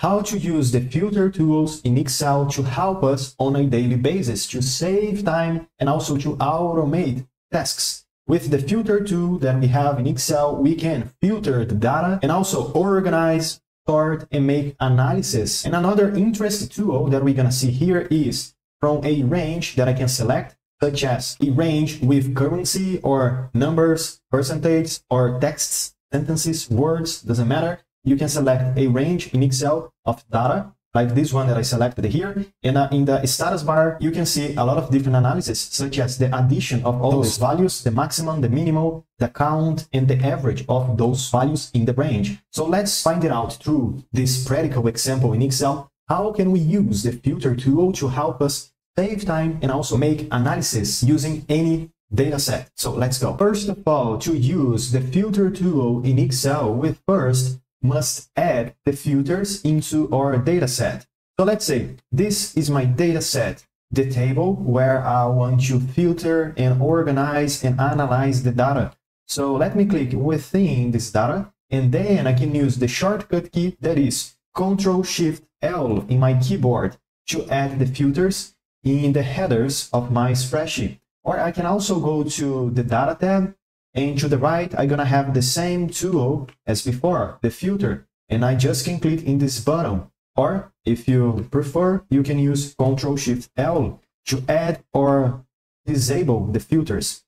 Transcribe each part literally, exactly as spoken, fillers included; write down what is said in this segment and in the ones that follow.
how to use the filter tools in Excel to help us on a daily basis to save time and also to automate tasks. With the filter tool that we have in Excel, we can filter the data and also organize, sort, and make analysis. And another interesting tool that we're gonna see here is from a range that I can select, such as a range with currency or numbers, percentage, or texts, sentences, words, doesn't matter. You can select a range in Excel of data, like this one that I selected here. And uh, in the status bar, you can see a lot of different analysis, such as the addition of all those values, the maximum, the minimal, the count, and the average of those values in the range. So let's find it out through this practical example in Excel. How can we use the filter tool to help us save time and also make analysis using any data set? So let's go. First of all, to use the filter tool in Excel, we first must add the filters into our data set. So let's say this is my data set, the table where I want to filter and organize and analyze the data. So let me click within this data, and then I can use the shortcut key that is Ctrl Shift L in my keyboard to add the filters in the headers of my spreadsheet. Or I can also go to the data tab, and to the right I'm gonna have the same tool as before, the filter, and I just can click in this button. Or if you prefer, you can use Ctrl Shift L to add or disable the filters.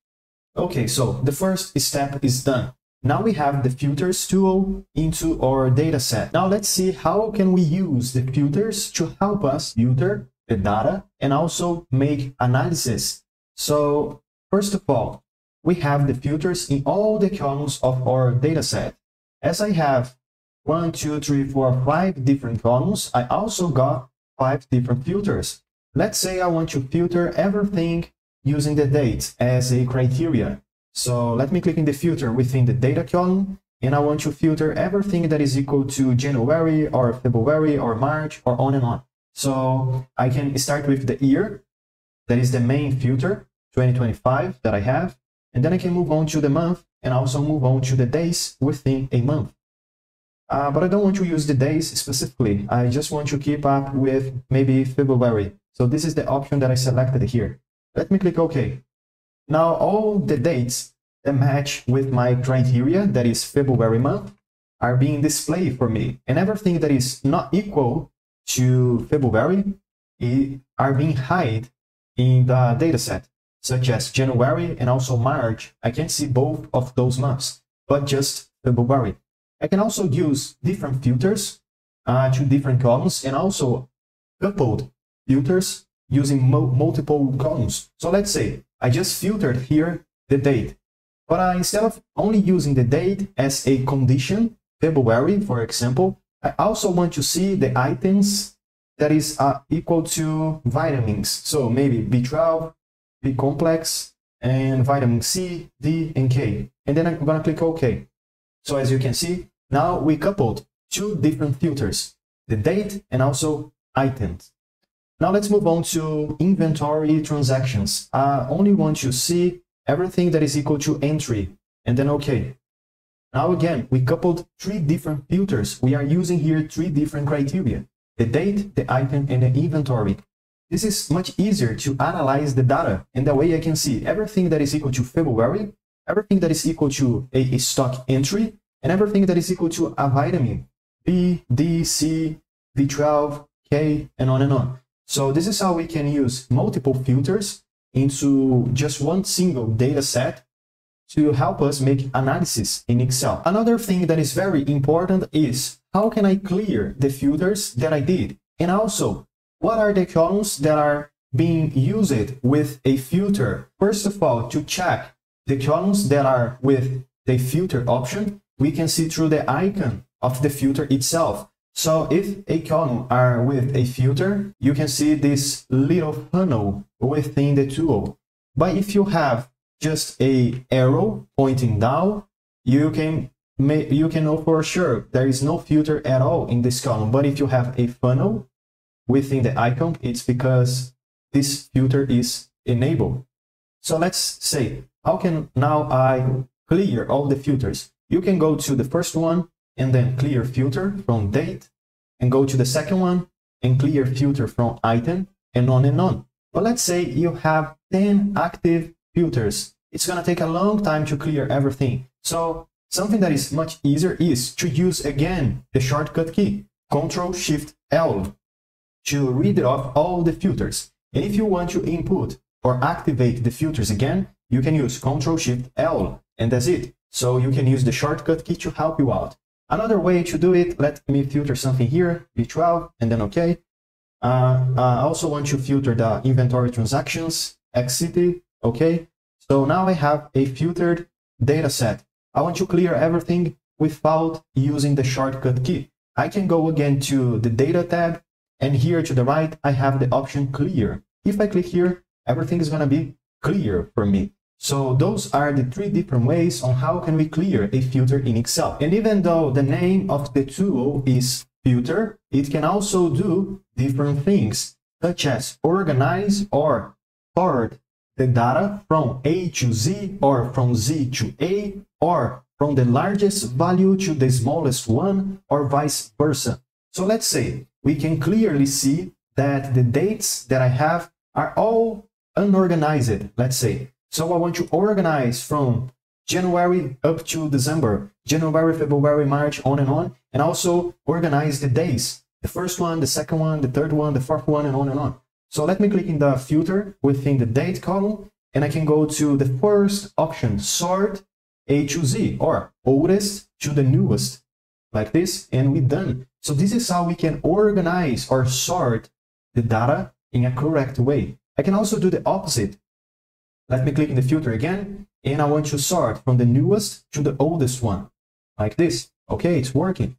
Okay, so the first step is done. Now we have the filters tool into our data set. Now let's see how can we use the filters to help us filter the data and also make analysis. So first of all, we have the filters in all the columns of our data set. As I have one, two, three, four, five different columns, I also got five different filters. Let's say I want to filter everything using the date as a criteria. So let me click in the filter within the data column, and I want to filter everything that is equal to January or February or March or on and on. So I can start with the year, that is the main filter, twenty twenty-five that I have, and then I can move on to the month and also move on to the days within a month. Uh, but I don't want to use the days specifically. I just want to keep up with maybe February. So this is the option that I selected here. Let me click OK. Now all the dates that match with my criteria, that is February month, are being displayed for me. And everything that is not equal to February it, are being hidden in the dataset, such as January and also March. I can see both of those months, but just February. I can also use different filters uh, to different columns and also coupled filters using mo multiple columns. So let's say I just filtered here the date, but uh, instead of only using the date as a condition, February, for example, I also want to see the items that is uh, equal to vitamins. So maybe B twelve, B complex, and vitamin C, D, and K. And then I'm gonna click OK. So as you can see, now we coupled two different filters, the date and also items. Now let's move on to inventory transactions. I only want to see everything that is equal to entry, and then OK. Now again, we coupled three different filters. We are using here three different criteria, the date, the item, and the inventory. This is much easier to analyze the data, and that way I can see everything that is equal to February, everything that is equal to a stock entry, and everything that is equal to a vitamin, B, D, C, B twelve, K, and on and on. So this is how we can use multiple filters into just one single data set to help us make analysis in Excel. Another thing that is very important is how can I clear the filters that I did? And also, what are the columns that are being used with a filter? First of all, to check the columns that are with the filter option, we can see through the icon of the filter itself. So if a column are with a filter, you can see this little funnel within the tool. But if you have just a arrow pointing down, you can make, you can know for sure there is no filter at all in this column. But if you have a funnel within the icon, it's because this filter is enabled. So let's say, how can now I clear all the filters? You can go to the first one, and then clear filter from date, and go to the second one and clear filter from item and on and on. But let's say you have ten active filters. It's going to take a long time to clear everything. So something that is much easier is to use again the shortcut key, Ctrl Shift L, to read off all the filters. And if you want to input or activate the filters again, you can use Ctrl Shift L, and that's it. So you can use the shortcut key to help you out. Another way to do it, let me filter something here, B twelve, and then OK. Uh, I also want to filter the inventory transactions, X C T, OK. So now I have a filtered data set. I want to clear everything without using the shortcut key. I can go again to the data tab, and here to the right, I have the option clear. If I click here, everything is going to be clear for me. So those are the three different ways on how can we clear a filter in Excel. And even though the name of the tool is filter, it can also do different things, such as organize or sort the data from A to Z, or from Z to A, or from the largest value to the smallest one, or vice versa. So let's say we can clearly see that the dates that I have are all unorganized, let's say. So I want to organize from January up to December, January, February, March, on and on, and also organize the days, the first one, the second one, the third one, the fourth one, and on and on. So let me click in the filter within the date column, and I can go to the first option, sort A to Z, or oldest to the newest, like this, and we're done. So this is how we can organize or sort the data in a correct way. I can also do the opposite. Let me click in the filter again, and I want to sort from the newest to the oldest one, like this. Okay, it's working.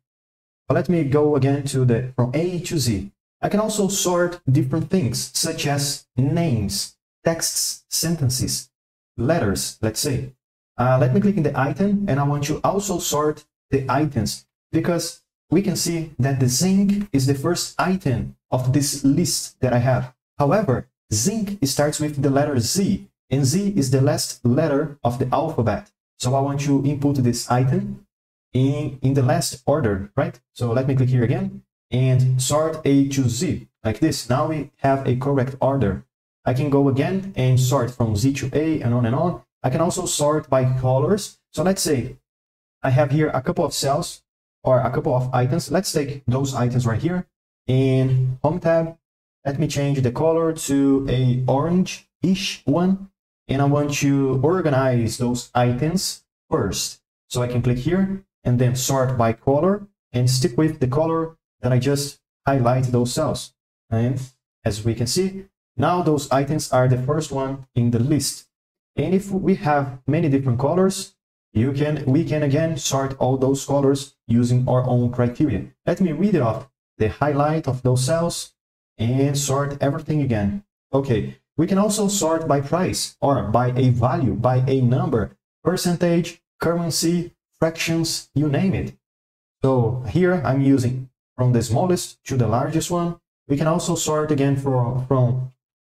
But let me go again to the from A to Z. I can also sort different things, such as names, texts, sentences, letters, let's say. Uh, let me click in the item, and I want to also sort the items, because we can see that the zinc is the first item of this list that I have. However, zinc starts with the letter Z, and Z is the last letter of the alphabet. So I want to input this item in, in the last order, right? So let me click here again and sort A to Z, like this. Now we have a correct order. I can go again and sort from Z to A, and on and on. I can also sort by colors. So let's say I have here a couple of cells or a couple of items. Let's take those items right here in Home tab. Let me change the color to a orange-ish one. And I want to organize those items first. So I can click here and then sort by color and stick with the color that I just highlight those cells. And as we can see, now those items are the first one in the list. And if we have many different colors, you can, we can again sort all those colors using our own criteria. Let me read it off, the highlight of those cells, and sort everything again. Okay. We can also sort by price, or by a value, by a number, percentage, currency, fractions, you name it. So here I'm using from the smallest to the largest one. We can also sort again for, from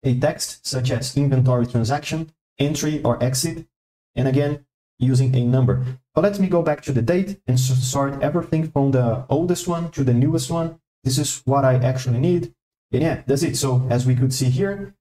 a text, such as inventory transaction, entry or exit, and again using a number. But let me go back to the date and sort everything from the oldest one to the newest one. This is what I actually need. And yeah, that's it. So as we could see here,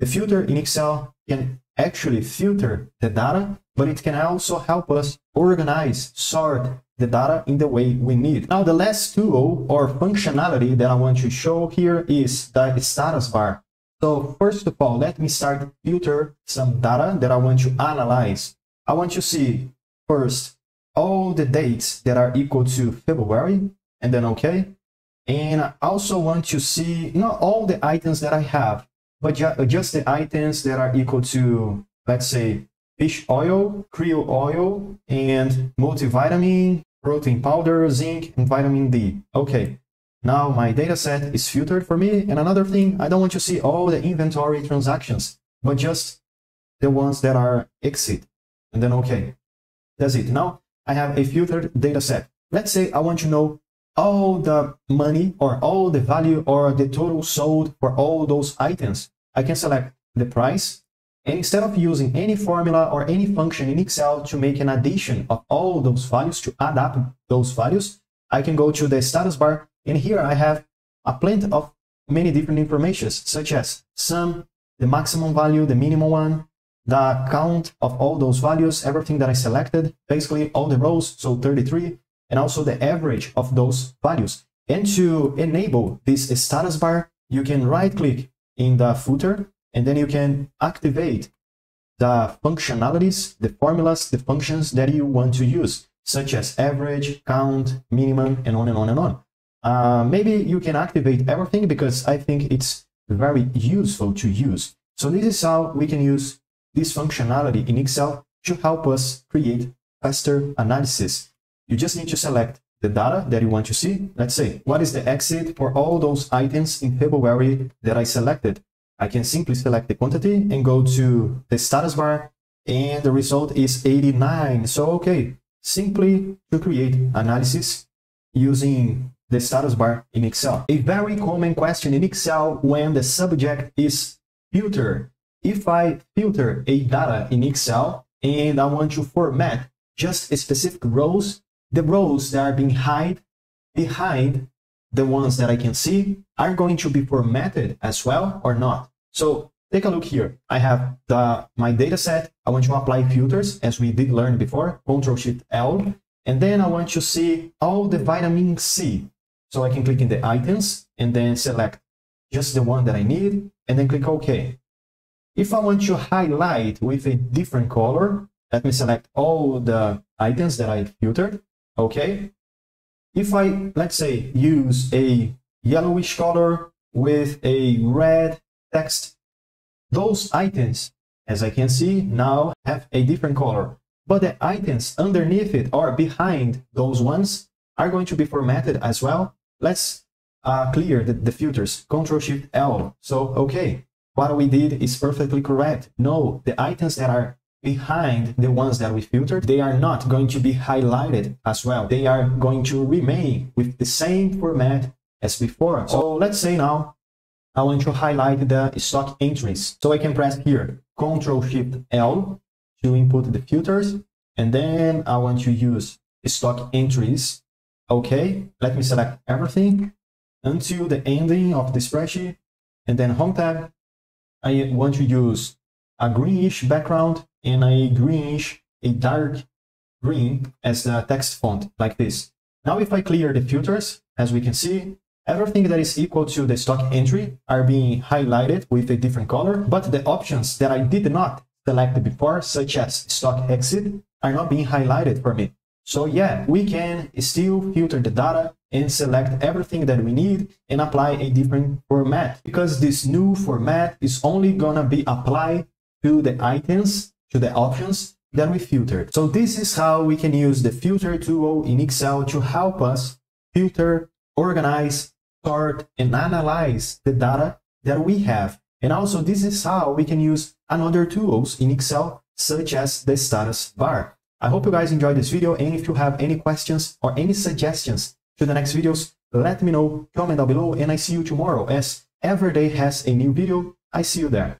the filter in Excel can actually filter the data, but it can also help us organize, sort the data in the way we need. Now, the last tool or functionality that I want to show here is the status bar. So first of all, let me start filter some data that I want to analyze. I want to see first all the dates that are equal to February, and then OK. And I also want to see not all the items that I have, but just the items that are equal to, let's say, fish oil, krill oil, and multivitamin, protein powder, zinc, and vitamin D. Okay, now my data set is filtered for me. And another thing, I don't want to see all the inventory transactions, but just the ones that are exit, and then okay. That's it. Now I have a filtered data set. Let's say I want to know all the money, or all the value, or the total sold for all those items. I can select the price, and instead of using any formula or any function in Excel to make an addition of all those values, to add up those values, I can go to the status bar And here I have a plenty of many different informations, such as sum, the maximum value, the minimum one, the count of all those values, everything that I selected, basically all the rows, so thirty-three, and also the average of those values. And to enable this status bar, you can right click in the footer, and then you can activate the functionalities, the formulas, the functions that you want to use, such as average, count, minimum, and on and on and on. Uh, maybe you can activate everything because I think it's very useful to use. So this is how we can use this functionality in Excel to help us create faster analysis. You just need to select the data that you want to see. Let's say, what is the exit for all those items in February that I selected? I can simply select the quantity and go to the status bar, and the result is eighty-nine. So, okay, simply to create analysis using the status bar in Excel. A very common question in Excel when the subject is filter. If I filter a data in Excel and I want to format just specific rows, the rows that are being hide behind the ones that I can see are going to be formatted as well or not. So take a look here. I have the, my data set. I want to apply filters as we did learn before, Ctrl Shift L. And then I want to see all the vitamin C. So I can click in the items and then select just the one that I need and then click OK. If I want to highlight with a different color, let me select all the items that I filtered. OK. If I, let's say, use a yellowish color with a red text, those items, as I can see, now have a different color. But the items underneath it or behind those ones are going to be formatted as well. Let's uh, clear the, the filters. Control Shift L. So, okay, what we did is perfectly correct. No, the items that are behind the ones that we filtered, they are not going to be highlighted as well. They are going to remain with the same format as before. So let's say now I want to highlight the stock entries. So I can press here, Control Shift L, to input the filters, and then I want to use stock entries. Okay, let me select everything until the ending of the spreadsheet, and then Home tab. I want to use a greenish background and a greenish, a dark green as the text font, like this. Now if I clear the filters, as we can see, everything that is equal to the stock entry are being highlighted with a different color, but the options that I did not selected before, such as stock exit, are not being highlighted for me. So yeah, we can still filter the data and select everything that we need and apply a different format, because this new format is only gonna be applied to the items, to the options that we filtered. So this is how we can use the filter tool in Excel to help us filter, organize, sort, and analyze the data that we have. And also, this is how we can use another tools in Excel, such as the status bar. I hope you guys enjoyed this video, and if you have any questions or any suggestions to the next videos, let me know, comment down below, and I see you tomorrow, as every day has a new video. I see you there.